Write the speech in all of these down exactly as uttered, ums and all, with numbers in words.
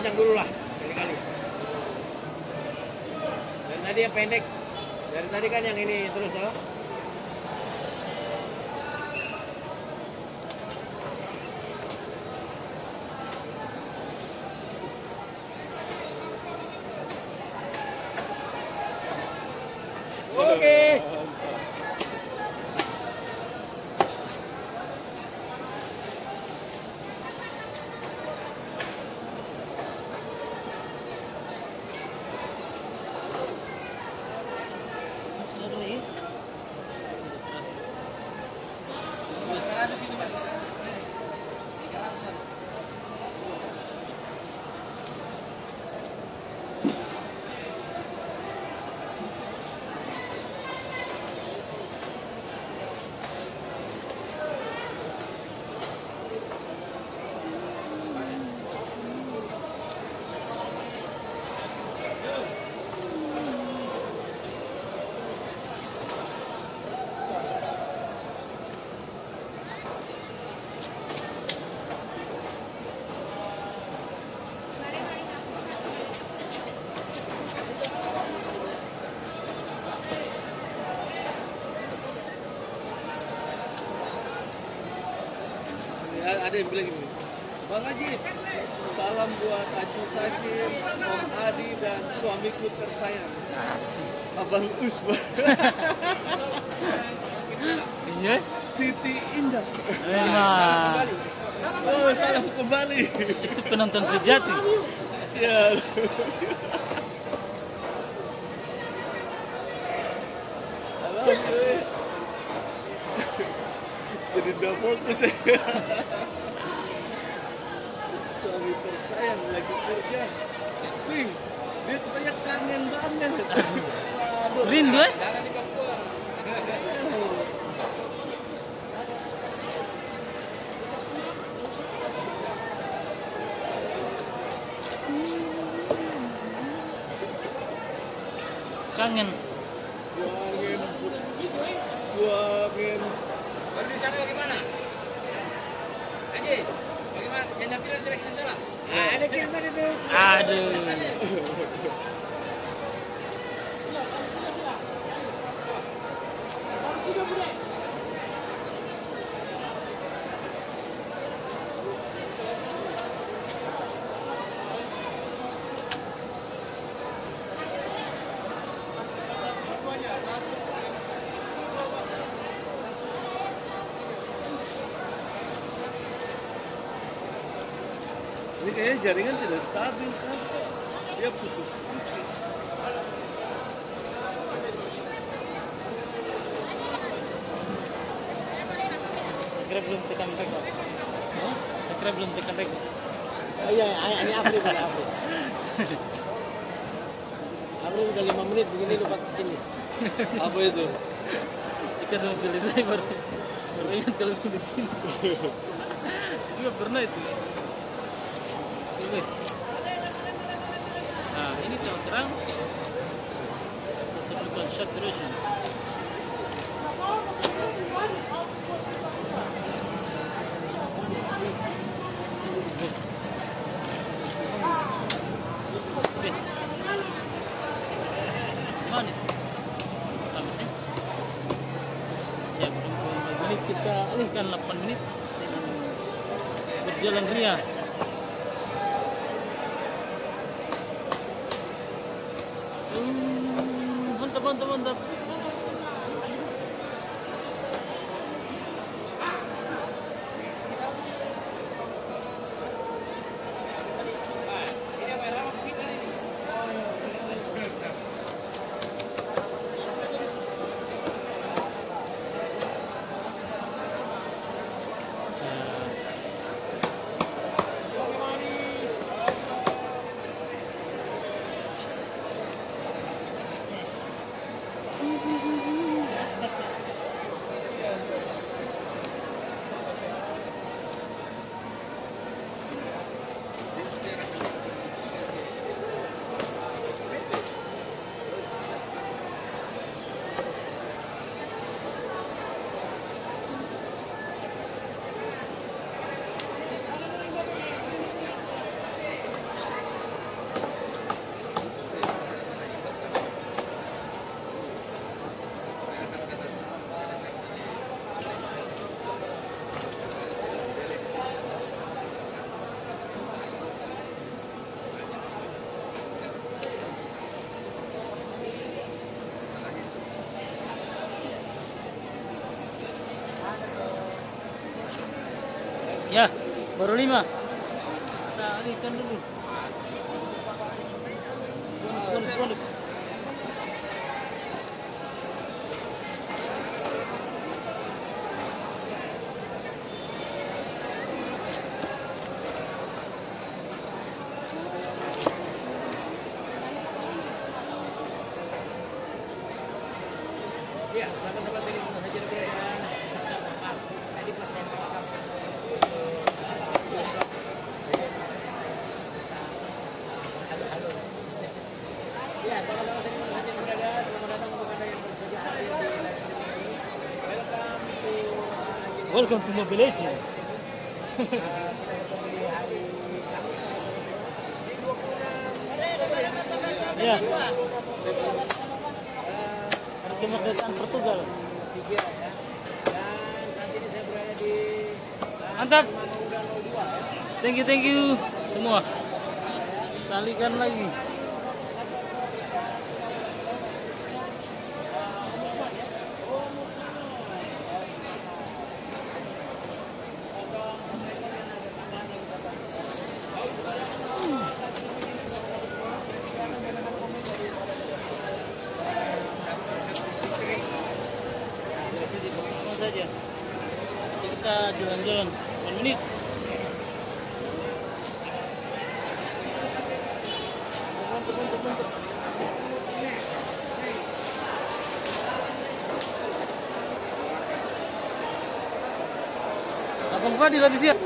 panjang dulu lah kali-kali. Dan tadi yang pendek. Dari tadi kan yang ini terus loh. Oke. Ada yang bilang gini, Bang Haji, salam buat Acu Sakim, Om Adi, dan suamiku tersayang. Asik. Abang Usman. Iya? Siti Indah. Iya. Oh, salam kembali. Itu penonton sejati. Siap. Salam gue. Jadi udah fokus ya. Suami tersayang lagi kerja. Wih, dia tuh kayak kangen banget. Rindu ya? Kangen. Kangen. Kalau di sana bagaimana? Haji, bagaimana? Janda pilot tidak kita salah? Ada kiriman itu. Aduh. Ini kayaknya jaringan tidak stabil kan? Dia putus-putus. Kira belum tekan record. Kira belum tekan record. Oh iya, ini Afri boleh Afri. Afri sudah lima menit begini lupa jenis. Apa itu? Jika semua selesai baru baru ingat kalau sudah jenis. Juga pernah itu. Nah, ini terang tertutup saturation. Ya, menit kita alihkan delapan menit berjalan ria. Mantap, mantap. Thank you. Ya, baru lima. Kita alihkan dulu. Bonus, bonus, bonus. Ya, sama-sama tadi hajar dia yang tadi pas saya makan. Halo-halo. Ya, sama-sama tadi hajar berada. Selamat datang kepada yang bekerja hari ini. Welcome to Welcome to my village. Ya. Kemerdekaan Portugal. Tiga ya. Dan saat ini saya berada di Mantap. Thank you, thank you semua. Talikan lagi. Saja. Kita jalan-jalan satu menit. Abang Fadil habis ya?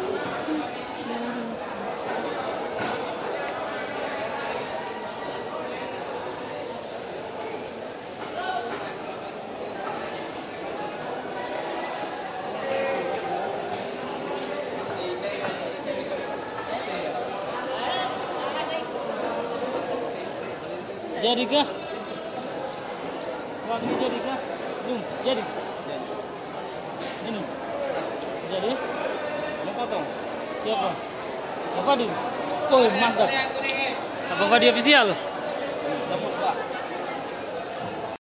Jadikah? Wang ini jadikah? Belum, jadi. Ini. Jadi? Mau potong. Siapa? Abang Fadil. Oh, mantap. Abang Fadil official.